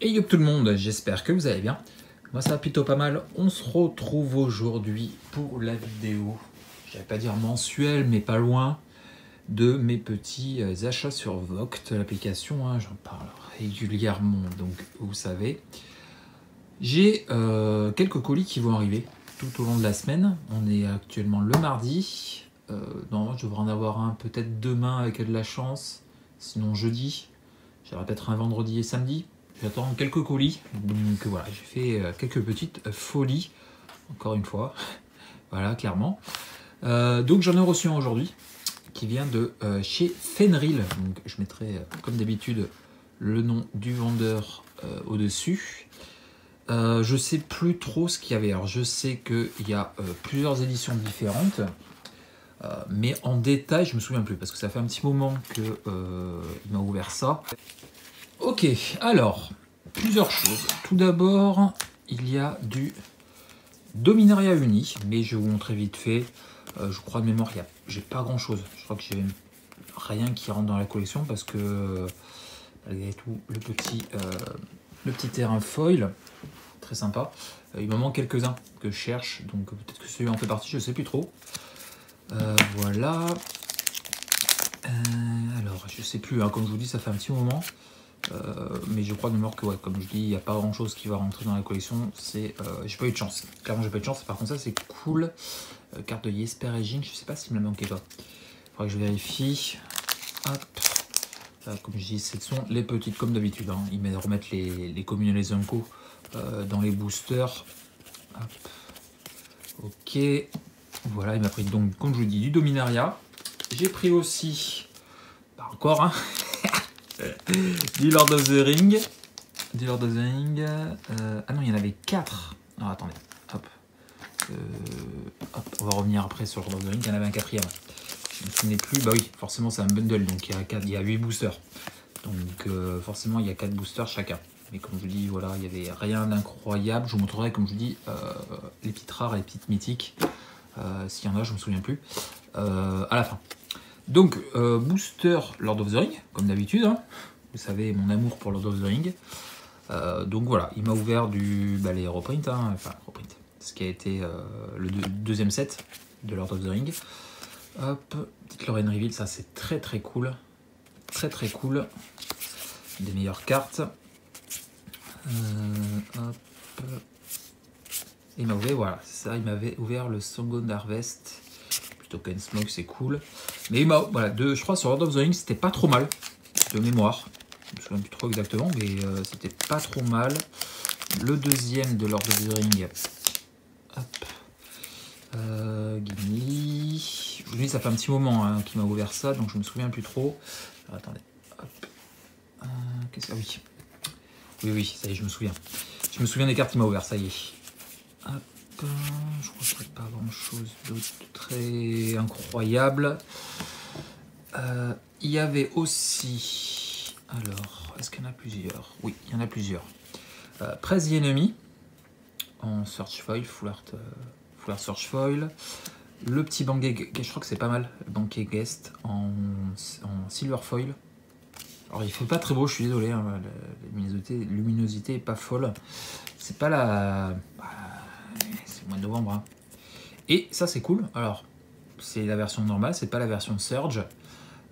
Et youp tout le monde, j'espère que vous allez bien. Moi ça va plutôt pas mal. On se retrouve aujourd'hui pour la vidéo, j'allais pas dire mensuelle, mais pas loin, de mes petits achats sur VOGGT, l'application, hein, j'en parle régulièrement, donc vous savez. J'ai quelques colis qui vont arriver tout au long de la semaine. On est actuellement le mardi. Non, je devrais en avoir un peut-être demain avec de la chance, sinon jeudi. J'aurai peut-être un vendredi et samedi. J'attends quelques colis, donc voilà, j'ai fait quelques petites folies, encore une fois, voilà, clairement. Donc j'en ai reçu un aujourd'hui, qui vient de chez Fenril, donc je mettrai, comme d'habitude, le nom du vendeur au-dessus. Je sais plus trop ce qu'il y avait, alors je sais qu'il y a plusieurs éditions différentes, mais en détail, je me souviens plus, parce que ça fait un petit moment qu'il m'a ouvert ça. Ok, alors, plusieurs choses. Tout d'abord, il y a du Dominaria Uni, mais je vais vous montrer vite fait. Je crois de mémoire, j'ai pas grand chose. Je crois que j'ai rien qui rentre dans la collection parce que, malgré tout, le petit terrain foil, très sympa. Il me manque quelques-uns que je cherche, donc peut-être que celui-là en fait partie, je sais plus trop. Voilà. Alors, je sais plus, hein, comme je vous dis, ça fait un petit moment. Mais je crois de mémoire que, ouais, comme je dis, il n'y a pas grand chose qui va rentrer dans la collection. J'ai pas eu de chance. Clairement, j'ai pas eu de chance. Par contre, ça, c'est cool. Carte de Jesper et Jing. Je sais pas s'il me l'a manqué là. Il faudrait que je vérifie. Hop. Comme je dis, ce sont les petites, comme d'habitude. Hein. Ils remettent les communes et les uncos dans les boosters. Hop. Ok. Voilà, il m'a pris donc, comme je vous dis, du Dominaria. J'ai pris aussi. Pas encore, hein. Du Lord of the Rings. Du Lord of the Rings. Ah non, il y en avait 4. Alors attendez. Hop. On va revenir après sur Lord of the Rings. Il y en avait un quatrième. Je ne me souviens plus. Bah oui, forcément, c'est un bundle. Donc il y a 8 boosters. Donc forcément, il y a 4 boosters chacun. Mais comme je vous dis, voilà, il n'y avait rien d'incroyable. Je vous montrerai, comme je vous dis, les petites rares, les petites mythiques. S'il y en a, je ne me souviens plus. À la fin. Donc, booster Lord of the Rings, comme d'habitude, hein. Vous savez mon amour pour Lord of the Rings. Donc voilà, il m'a ouvert les reprints, hein. Enfin reprint, ce qui a été le deuxième set de Lord of the Rings. Hop, petite Lorraine Reveal, ça c'est très très cool. Très très cool. Des meilleures cartes. Hop. Il m'a ouvert, voilà, ça, il m'avait ouvert le Second Harvest. Token Smoke, c'est cool. Mais voilà, je crois sur Lord of the Rings, c'était pas trop mal, de mémoire. Je ne me souviens plus trop exactement, mais c'était pas trop mal. Le deuxième de Lord of the Rings. Hop. Guinea. Je vous dis, ça fait un petit moment hein, qu'il m'a ouvert ça, donc je me souviens plus trop. Alors, attendez. Hop. Qu'est-ce que... Ah oui. Oui, ça y est, je me souviens. Je me souviens des cartes qu'il m'a ouvert, ça y est. Hop. Je crois qu'il n'y a pas grand chose d'autre très incroyable. Il y avait aussi, alors est-ce qu'il y en a plusieurs? Oui, il y en a plusieurs. Presse the Enemy en search foil, full art search foil. Le petit Banquet, je crois que c'est pas mal, Banquet Guest en silver foil. Alors il fait pas très beau, je suis désolé, hein, la luminosité est pas folle. C'est pas la... mois de novembre. Hein. Et ça c'est cool. Alors c'est la version normale, c'est pas la version Surge.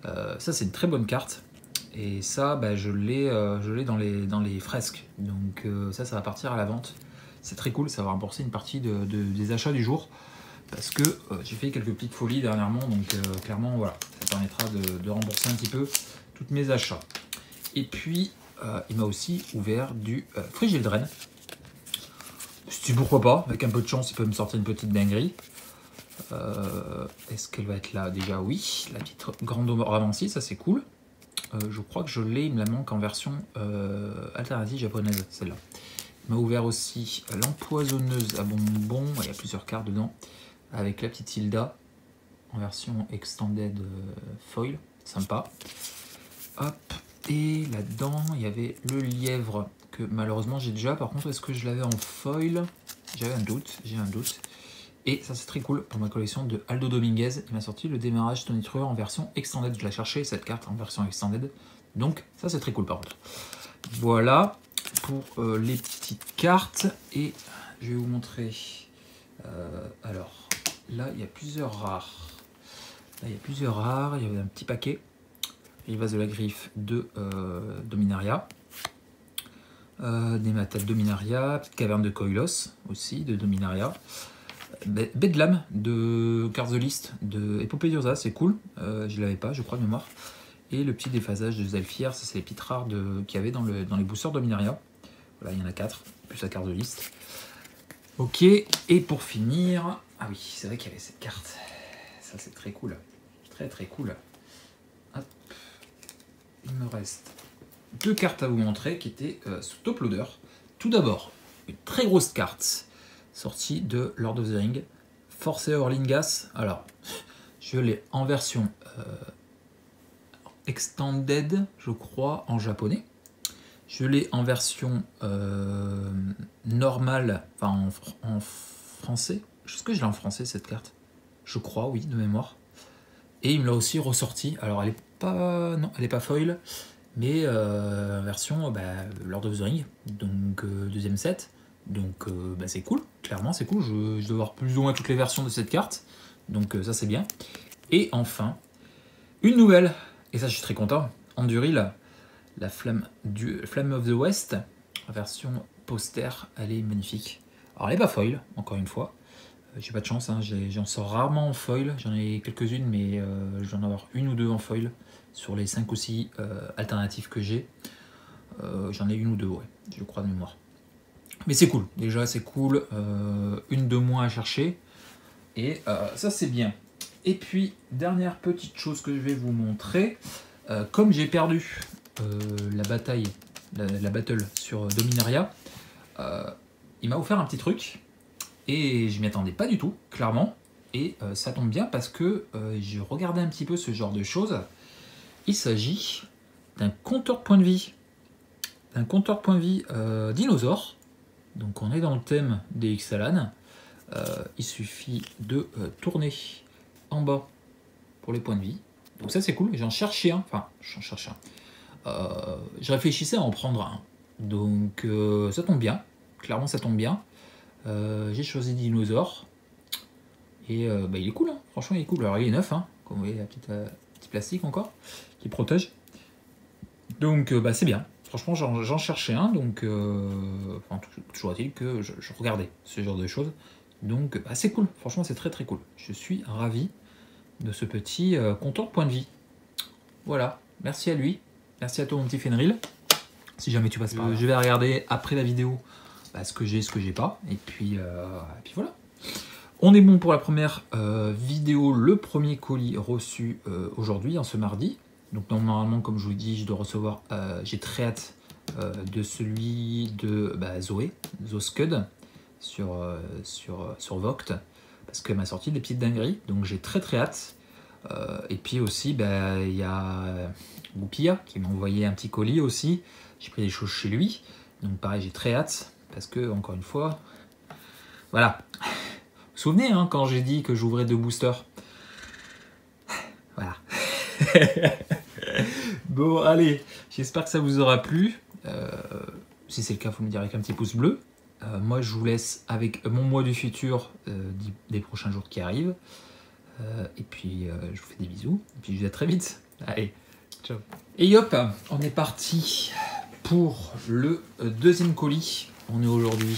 Ça c'est une très bonne carte. Et ça je l'ai dans les fresques. Donc ça va partir à la vente. C'est très cool, ça va rembourser une partie des achats du jour. Parce que j'ai fait quelques petites folies dernièrement. Donc clairement voilà, ça permettra de rembourser un petit peu toutes mes achats. Et puis il m'a aussi ouvert du Eldraine. Si pourquoi pas, avec un peu de chance, il peut me sortir une petite dinguerie. Est-ce qu'elle va être là? Déjà, oui. La petite grande ramancie, ça c'est cool. Je crois que je l'ai, il me la manque en version alternative japonaise, celle-là. Il m'a ouvert aussi l'empoisonneuse à bonbons, il y a plusieurs cartes dedans, avec la petite Hilda, en version extended foil, sympa. Hop, et là-dedans, il y avait le lièvre. Que malheureusement j'ai déjà, par contre est-ce que je l'avais en foil? J'avais un doute, j'ai un doute. Et ça c'est très cool pour ma collection de Aldo Dominguez, il m'a sorti le démarrage tonitrueur en version extended, je la cherchais cette carte en version extended, donc ça c'est très cool par contre. Voilà, pour les petites cartes. Et je vais vous montrer. Alors, là, il y a plusieurs rares. Là, il y a plusieurs rares. Il y avait un petit paquet. Les vases de la griffe de Dominaria. Des matates Dominaria. Petite caverne de Koilos aussi, de Dominaria. Bedlam de Cards of List de Épopée d'Urza, c'est cool. Je l'avais pas, je crois, de mémoire. Et le petit déphasage de Zalfier, ça c'est les petites rares qu'il y avait dans les boosters Dominaria. Voilà, il y en a 4, plus la carte de liste. Ok, et pour finir... Ah oui, c'est vrai qu'il y avait cette carte. Ça c'est très cool. Très très cool. Hop. Il me reste deux cartes à vous montrer qui étaient sous top loader. Tout d'abord, une très grosse carte sortie de Lord of the Rings. Force Orlingas. Alors, je l'ai en version... Extended, je crois, en japonais. Je l'ai en version normale, enfin en français. Est-ce que je l'ai en français, cette carte? Je crois, oui, de mémoire. Et il me l'a aussi ressorti. Alors, elle n'est pas... Non, elle n'est pas foil, mais version Lord of the Rings, donc deuxième set. Donc, c'est cool. Clairement, c'est cool. Je dois voir plus ou moins toutes les versions de cette carte. Donc, ça, c'est bien. Et enfin, une nouvelle... Et ça, je suis très content. Anduril, la flamme of the West, version poster, elle est magnifique. Alors, elle n'est pas foil, encore une fois. J'ai pas de chance, hein. J'en sors rarement en foil. J'en ai quelques-unes, mais j'en ai une ou deux en foil. Sur les 5 ou 6 alternatives que j'ai, j'en ai une ou deux, ouais, je crois, de mémoire. Mais c'est cool, déjà, c'est cool. Une de moins à chercher. Et ça, c'est bien. Et puis, dernière petite chose que je vais vous montrer, comme j'ai perdu la bataille, la battle sur Dominaria, il m'a offert un petit truc, et je m'y attendais pas du tout, clairement, et ça tombe bien parce que j'ai regardé un petit peu ce genre de choses. Il s'agit d'un compteur de points de vie, dinosaure, donc on est dans le thème des Ixalan, il suffit de tourner en bas pour les points de vie, donc ça c'est cool. J'en cherchais un, je réfléchissais à en prendre un, donc ça tombe bien, clairement ça tombe bien. J'ai choisi dinosaure et il est cool, hein. Franchement il est cool. Alors il est neuf, hein, comme vous voyez, la petite petit plastique encore qui protège, donc c'est bien. Franchement j'en cherchais un, donc toujours est-il que je regardais ce genre de choses. Donc c'est cool, franchement c'est très très cool. Je suis ravi de ce petit compteur de points de vie. Voilà, merci à lui, merci à toi mon petit Fenril. Si jamais tu passes par là, je vais regarder après la vidéo ce que j'ai pas. Et puis voilà. On est bon pour la première vidéo, le premier colis reçu aujourd'hui, ce mardi. Donc normalement, comme je vous dis, je dois recevoir, j'ai très hâte de celui de Zoé Zoskud. Sur VOGGT, parce qu'elle m'a sorti des petites dingueries, donc j'ai très très hâte. Et puis aussi il y a Goupia qui m'a envoyé un petit colis aussi, j'ai pris des choses chez lui, donc pareil j'ai très hâte, parce que encore une fois, voilà, vous vous souvenez, hein, quand j'ai dit que j'ouvrais 2 boosters, voilà. Bon allez, j'espère que ça vous aura plu, si c'est le cas vous me direz avec un petit pouce bleu. Moi, je vous laisse avec mon mois du futur des prochains jours qui arrivent. Et puis, je vous fais des bisous. Et puis, je vous dis à très vite. Allez, ciao. Et hop, on est parti pour le deuxième colis. On est aujourd'hui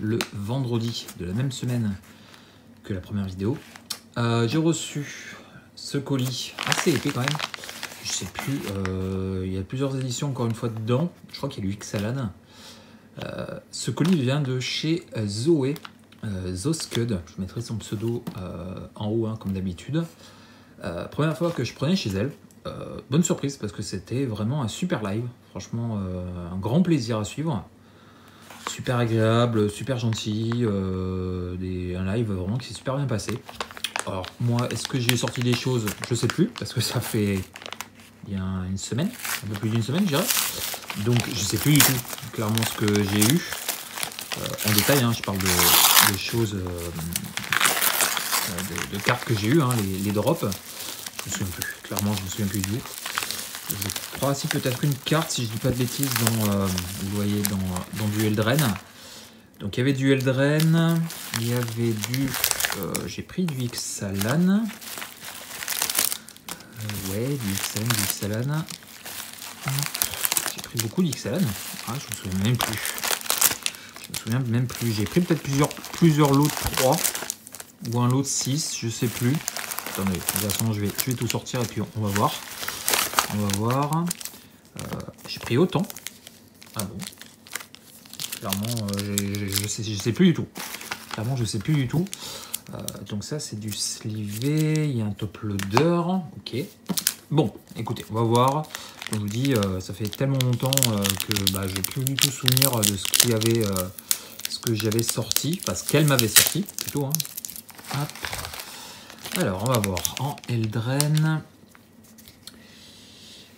le vendredi de la même semaine que la première vidéo. J'ai reçu ce colis assez épais quand même. Je sais plus, il y a plusieurs éditions encore une fois dedans. Je crois qu'il y a du Ixalan. Ce colis vient de chez Zoé Zoskud. Je mettrai son pseudo en haut, hein, comme d'habitude. Première fois que je prenais chez elle. Bonne surprise parce que c'était vraiment un super live. Franchement, un grand plaisir à suivre. Super agréable, super gentil. Un live vraiment qui s'est super bien passé. Alors moi, est-ce que j'ai sorti des choses? Je sais plus parce que ça fait bien une semaine, un peu plus d'une semaine, je dirais. Donc je sais plus du tout clairement ce que j'ai eu en détail, hein, je parle de choses, de cartes que j'ai eues, hein, les drops, je me souviens plus, clairement je me souviens plus du tout. Je crois aussi peut-être une carte, si je dis pas de bêtises, vous voyez, dans du Eldraine. Donc il y avait du Eldraine, il y avait du... j'ai pris du Ixalan. Du Ixalan. J'ai pris beaucoup d'Ixalan. Ah, je me souviens même plus. J'ai pris peut-être plusieurs lots de 3 ou un lot de 6, je sais plus. Attendez, de toute façon, je vais tout sortir et puis on va voir. J'ai pris autant. Ah bon. Clairement, je sais plus du tout. Donc ça, c'est du slivé. Il y a un top loader. Ok. Bon, écoutez, on va voir. Comme je vous dis, ça fait tellement longtemps que je n'ai plus du tout souvenir de ce qu'il y avait, ce que j'avais sorti, parce qu'elle m'avait sorti, plutôt. Hop. Alors, on va voir. En Eldraine.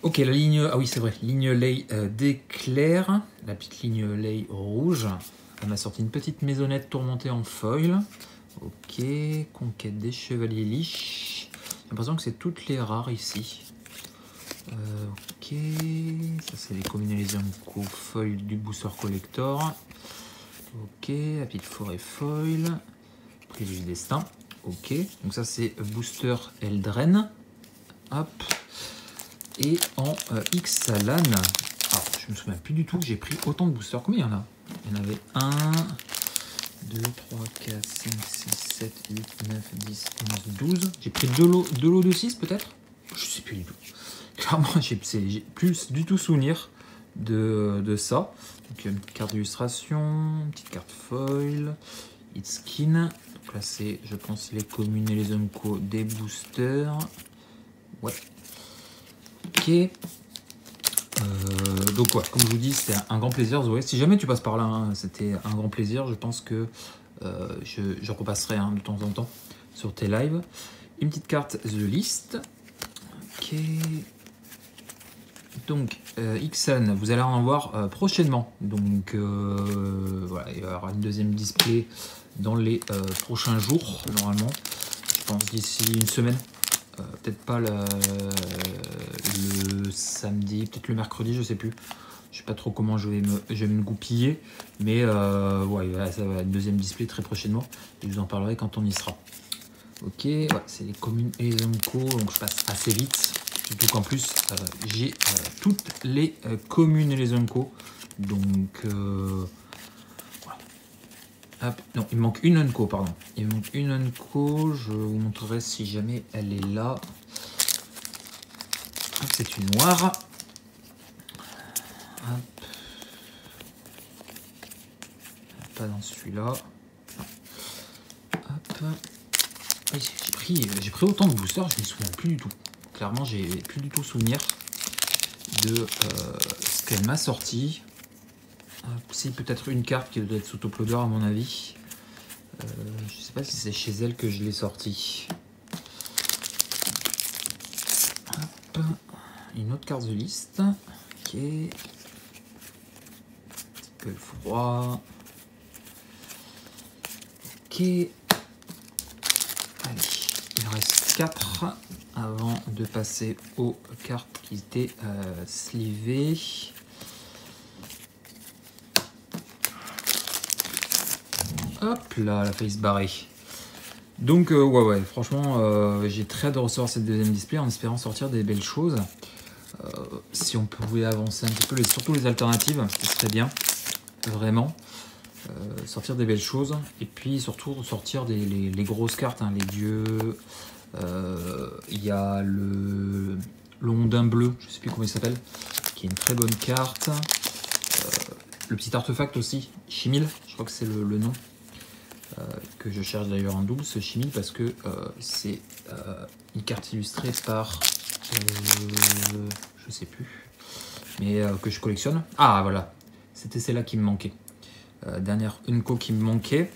Ok, la ligne... Ah oui, c'est vrai. Ligne lay d'éclair. La petite ligne lay rouge. Elle m'a sorti une petite maisonnette tourmentée en foil. Ok. Conquête des chevaliers lich. J'ai l'impression que c'est toutes les rares ici. Ok. Ça, c'est les communalisations foil du booster collector. Ok. La petite forêt foil. Prise du destin. Ok. Donc ça, c'est booster Eldraine. Hop. Et en Ixalan, alors je me souviens plus du tout que j'ai pris autant de boosters. Combien il y en a? Il y en avait 1, 2, 3, 4, 5, 6, 7, 8, 9, 10, 11, 12. J'ai pris deux lots de 6 peut-être? Je sais plus du tout. Clairement, j'ai plus du tout souvenir de ça. Donc il y a une carte d'illustration, une petite carte foil, It's Skin. Donc là c'est, je pense, les communes et les Unco des boosters. Ouais. Ok, donc ouais, comme je vous dis, c'était un grand plaisir, Zoé. Si jamais tu passes par là, c'était un grand plaisir. Je pense que je repasserai de temps en temps sur tes lives. Une petite carte The List. Ok, donc Ixalan, vous allez en avoir prochainement. Donc voilà, il y aura une deuxième display dans les prochains jours, normalement. Je pense d'ici une semaine. Peut-être pas le samedi, peut-être le mercredi, je sais plus. Je sais pas trop comment je vais me goupiller. Mais ouais, ça va être deuxième display très prochainement. Et je vous en parlerai quand on y sera. Ok, ouais, c'est les communes et les Onco, donc je passe assez vite. Surtout qu'en plus, j'ai toutes les communes et les Onco. Donc... non, il manque une Unco, pardon. Il manque une Unco, je vous montrerai si jamais elle est là. C'est une noire. Hop. Pas dans celui-là. J'ai pris autant de boosters, je ne me souviens plus du tout. Clairement, j'ai plus du tout souvenir de ce qu'elle m'a sorti. Si, peut-être une carte qui doit être sous top loader à mon avis. Je sais pas si c'est chez elle que je l'ai sortie. Hop. Une autre carte de liste. Ok. Un petit peu froid. Ok. Allez, il reste 4 avant de passer aux cartes qui étaient slivées. Hop là, la face barrée. Donc, ouais, franchement, j'ai très hâte de recevoir cette deuxième display en espérant sortir des belles choses. Si on pouvait avancer un petit peu, surtout les alternatives, ce serait bien. Vraiment. Sortir des belles choses. Et puis, surtout, sortir les grosses cartes, les dieux. Il y a le rondin bleu, je sais plus comment il s'appelle, qui est une très bonne carte. Le petit artefact aussi, Chimil, je crois que c'est le nom. Que je cherche d'ailleurs en double ce Chimil parce que c'est une carte illustrée par je sais plus mais que je collectionne. Ah voilà, c'était celle-là qui me manquait, dernière Unco qui me manquait,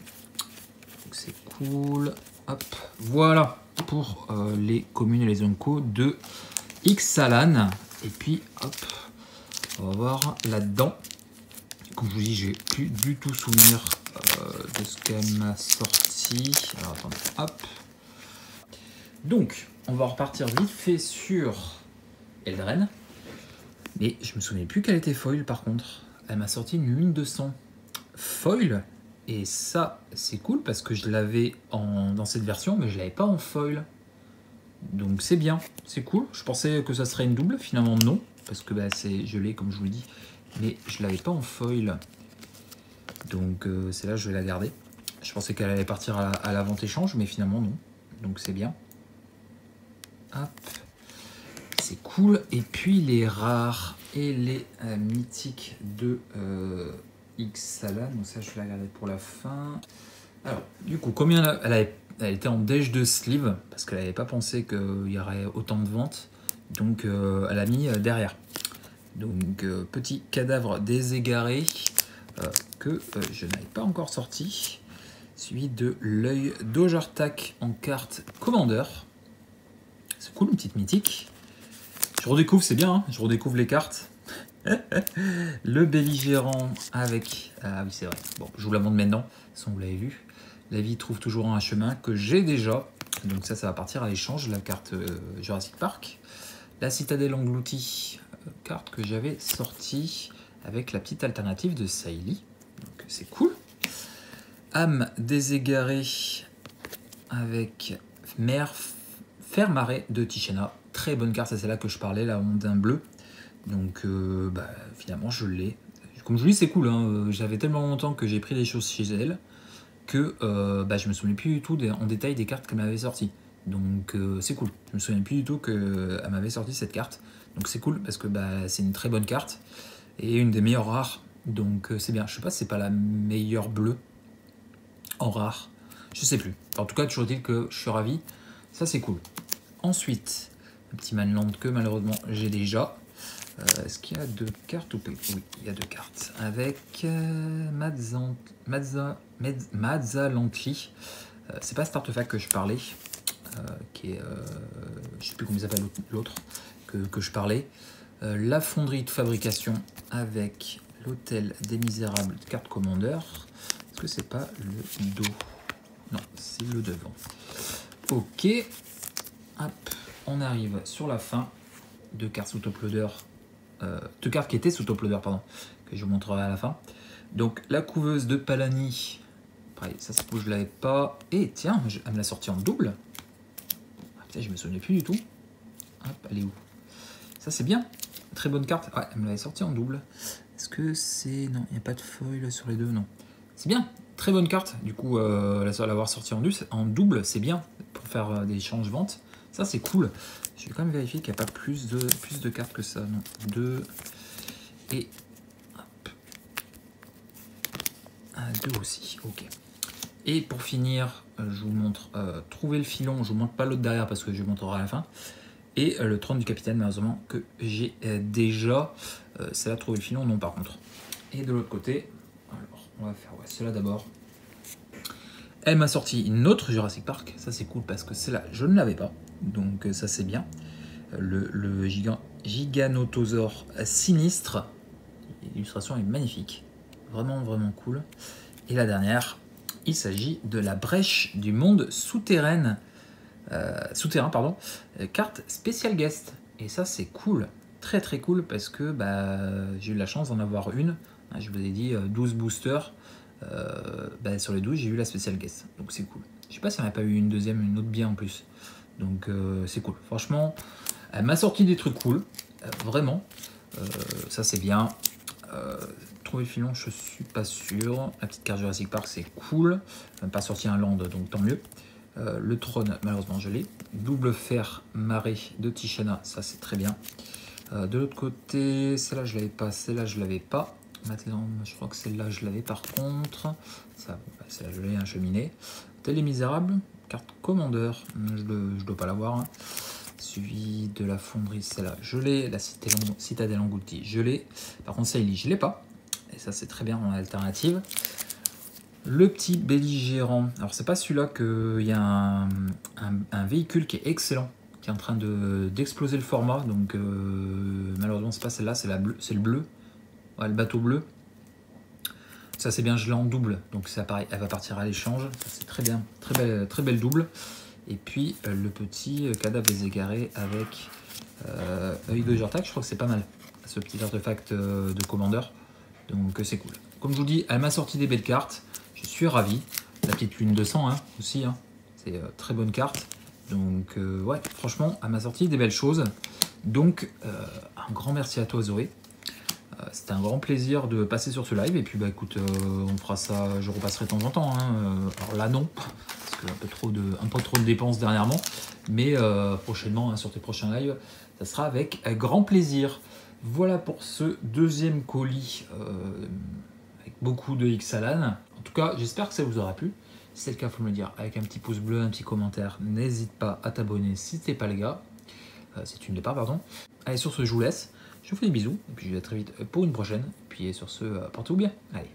donc c'est cool. Hop, voilà pour les communes et les Unco de Ixalan. Et puis hop, on va voir là-dedans. Comme je vous dis, j'ai plus du tout souvenir de ce qu'elle m'a sorti. Alors attendez, hop. Donc, on va repartir vite fait sur Eldraine. Mais je me souviens plus qu'elle était foil par contre. Elle m'a sorti une lune de sang foil. Et ça, c'est cool parce que je l'avais dans cette version, mais je l'avais pas en foil. Donc c'est bien, c'est cool. Je pensais que ça serait une double, finalement non. Parce que bah, c'est gelé comme je vous le dis. Mais je l'avais pas en foil. Donc c'est là je vais la garder. Je pensais qu'elle allait partir à la vente échange, mais finalement non. Donc c'est bien. Hop. C'est cool. Et puis les rares et les mythiques de... Ixalan, donc ça je vais la garder pour la fin. Alors, du coup, combien elle était en déj de sleeve, parce qu'elle n'avait pas pensé qu'il y aurait autant de ventes, donc elle a mis derrière. Donc, petit cadavre déségaré que je n'avais pas encore sorti, suivi de l'œil d'Ojartak en carte commandeur. C'est cool, une petite mythique. Je redécouvre, c'est bien, hein, je redécouvre les cartes. Le belligérant avec... Ah oui, c'est vrai. Bon, je vous la montre maintenant. Sans vous l'avez vu. La vie trouve toujours un chemin que j'ai déjà. Donc ça va partir à l'échange. La carte Jurassic Park. La citadelle engloutie. Carte que j'avais sortie avec la petite alternative de Saïli. Donc c'est cool. Âme déségarée avec Mère Fermarée de Tishana. Très bonne carte. C'est celle-là que je parlais. La onde d'un bleu. Donc bah, finalement je l'ai. Comme je vous dis, c'est cool, hein. J'avais tellement longtemps que j'ai pris des choses chez elle que bah, je me souviens plus du tout en détail des cartes qu'elle m'avait sorties. Donc c'est cool, je me souviens plus du tout qu'elle m'avait sorti cette carte. Donc c'est cool parce que bah, c'est une très bonne carte et une des meilleures rares. Donc c'est bien, je sais pas si c'est pas la meilleure bleue en rare. Je sais plus, en tout cas toujours dit que je suis ravi, ça c'est cool. Ensuite, un petit Manland que malheureusement j'ai déjà. Est-ce qu'il y a deux cartes ou pas? Oui, il y a deux cartes. Avec Mazalantli. C'est pas cet artefact que je parlais. Qui est, je sais plus comment il s'appelle l'autre que je parlais. La fonderie de fabrication avec l'hôtel des misérables de carte commandeur. Est-ce que c'est pas le dos? Non, c'est le devant. Ok. Hop, on arrive sur la fin. Deux cartes sous top loader. Deux cartes qui étaient sous top loader, pardon, que je vous montrerai à la fin. Donc la couveuse de Palani, pareil, ça se trouve je l'avais pas. Et tiens, elle me l'a sortie en double. Ah, putain, je me souvenais plus du tout. Hop, elle est où? Ça c'est bien, très bonne carte. Ouais, elle me l'avait sortie en double. Est-ce que c'est... Non, il n'y a pas de foil sur les deux, non. C'est bien, très bonne carte. Du coup, l'avoir sortie en double, c'est bien pour faire des échanges-ventes. Ça c'est cool. Je vais quand même vérifier qu'il n'y a pas plus de cartes que ça. Non, deux. Et hop. Deux aussi. Ok. Et pour finir, je vous montre trouver le filon. Je vous montre pas l'autre derrière parce que je vous montrerai à la fin. Et le trône du capitaine, malheureusement, que j'ai déjà. Celle-là, trouver le filon, non par contre. Et de l'autre côté, alors on va faire ouais, celle-là d'abord. Elle m'a sorti une autre Jurassic Park. Ça, c'est cool parce que celle-là, je ne l'avais pas. Donc, ça, c'est bien. Le giganotosaure sinistre. L'illustration est magnifique. Vraiment, vraiment cool. Et la dernière, il s'agit de la brèche du monde souterrain. Carte spéciale guest. Et ça, c'est cool. Très, très cool parce que bah, j'ai eu la chance d'en avoir une. Je vous ai dit 12 boosters. Bah, sur les 12 j'ai eu la spéciale guest, donc c'est cool. Je sais pas si on n'a pas eu une deuxième, une autre bien en plus, donc c'est cool. Franchement, elle m'a sorti des trucs cool, vraiment. Ça c'est bien. Trouver le filon, je suis pas sûr. La petite carte Jurassic Park, c'est cool. Même pas sorti un land, donc tant mieux. Le trône, malheureusement, je l'ai. Double fer marée de Tishana, ça c'est très bien. De l'autre côté, celle-là je l'avais pas, celle-là je l'avais pas. Maintenant, je crois que celle-là, je l'avais par contre. Ça, celle-là, je l'ai, un cheminée. Télé misérable, carte commandeur. Je ne dois pas l'avoir. Hein. Suivi de la fonderie, celle-là, je l'ai. La citadelle engloutie, je l'ai. Par contre, celle-là, je ne l'ai pas. Et ça, c'est très bien en alternative. Le petit belligérant. Alors, c'est pas celui-là qu'il y a un véhicule qui est excellent, qui est en train d'exploser le format. Donc, malheureusement, c'est pas celle-là, c'est le bleu. Ouais, le bateau bleu, ça c'est bien, je l'ai en double, donc ça pareil, elle va partir à l'échange, c'est très bien, très belle double. Et puis le petit cadavre déségaré avec œil de Jortak, je crois que c'est pas mal, ce petit artefact de commandeur. Donc c'est cool. Comme je vous dis, elle m'a sorti des belles cartes. Je suis ravi. La petite lune de sang hein, aussi. Hein. C'est très bonne carte. Donc ouais, franchement, elle m'a sorti des belles choses. Donc un grand merci à toi Zoé. C'était un grand plaisir de passer sur ce live. Et puis bah écoute, on fera ça, je repasserai de temps en temps. Hein. Alors là non, parce que un peu trop de dépenses dernièrement. Mais prochainement, hein, sur tes prochains lives, ça sera avec grand plaisir. Voilà pour ce deuxième colis avec beaucoup de Ixalan. En tout cas, j'espère que ça vous aura plu. Si c'est le cas, il faut me le dire avec un petit pouce bleu, un petit commentaire. N'hésite pas à t'abonner si t'es pas le gars. Si tu ne l'es pas, pardon. Allez, sur ce, je vous laisse. Je vous fais des bisous. Et puis, je vous dis à très vite pour une prochaine. Et puis, sur ce, portez-vous bien. Allez.